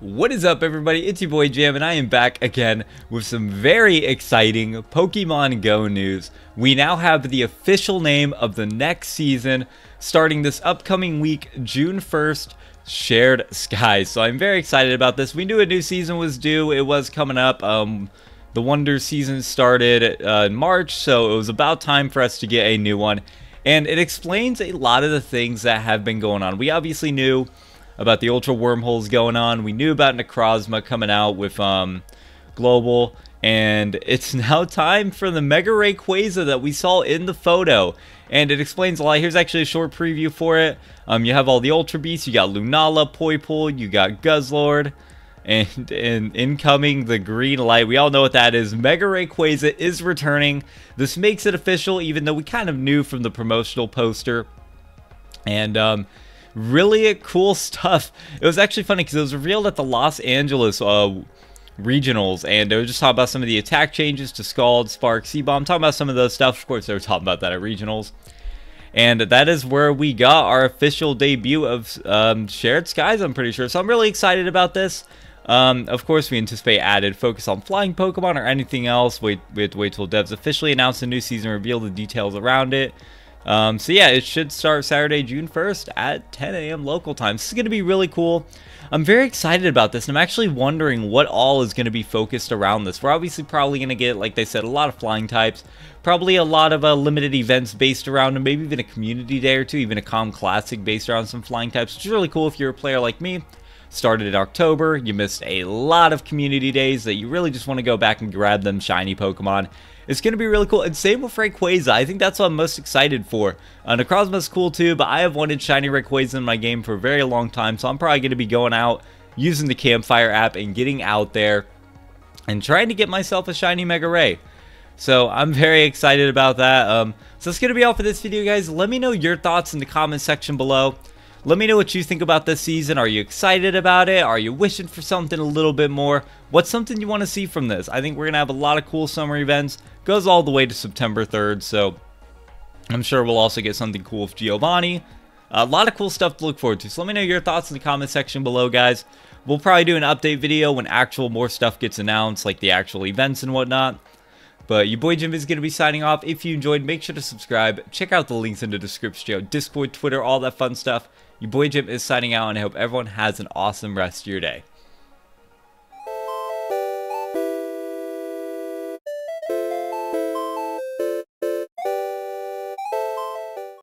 What is up, everybody? It's your boy Jam, and I am back again with some very exciting Pokemon Go news. We now have the official name of the next season, starting this upcoming week, June 1st, Shared Skies. So I'm very excited about this. We knew a new season was due. It was coming up. The Wonder Season started in March, so it was about time for us to get a new one. And it explains a lot of the things that have been going on. We obviously knew about the Ultra Wormholes going on. We knew about Necrozma coming out with Global. And it's now time for the Mega Rayquaza that we saw in the photo. And it explains a lot. Here's actually a short preview for it. You have all the Ultra Beasts. You got Lunala, Poipole. You got Guzzlord. And incoming the green light. We all know what that is. Mega Rayquaza is returning. This makes it official, even though we kind of knew from the promotional poster. And really cool stuff. It was actually funny because it was revealed at the Los Angeles regionals, and they were just talking about some of the attack changes to Scald, Spark, C-Bomb, talking about some of those stuff. Of course, they were talking about that at regionals. And that is where we got our official debut of Shared Skies, I'm pretty sure. So I'm really excited about this. Of course, we anticipate added focus on flying Pokemon or anything else. We have to wait till devs officially announce the new season, reveal the details around it. So yeah, it should start Saturday, June 1st at 10 a.m. local time. This is going to be really cool. I'm very excited about this, and I'm actually wondering what all is going to be focused around this. We're obviously probably going to get, like they said, a lot of flying types, probably a lot of limited events based around, and maybe even a community day or two, even a Calm Classic based around some flying types, which is really cool if you're a player like me. Started in October, you missed a lot of community days that you really just want to go back and grab them shiny Pokemon. It's going to be really cool, and same with Rayquaza. I think that's what I'm most excited for. Necrozma's cool too, but I have wanted shiny Rayquaza in my game for a very long time, so I'm probably going to be going out, using the Campfire app, and getting out there, and trying to get myself a shiny Mega Ray. So I'm very excited about that. So that's going to be all for this video, guys. Let me know your thoughts in the comment section below. Let me know what you think about this season. Are you excited about it? Are you wishing for something a little bit more? What's something you want to see from this? I think we're going to have a lot of cool summer events. Goes all the way to September 3rd, so I'm sure we'll also get something cool with Giovanni. A lot of cool stuff to look forward to, so let me know your thoughts in the comment section below, guys. We'll probably do an update video when actual more stuff gets announced, like the actual events and whatnot. But your boy Jim is going to be signing off. If you enjoyed, make sure to subscribe. Check out the links in the description, Discord, Twitter, all that fun stuff. Your boy Jim is signing out, and I hope everyone has an awesome rest of your day.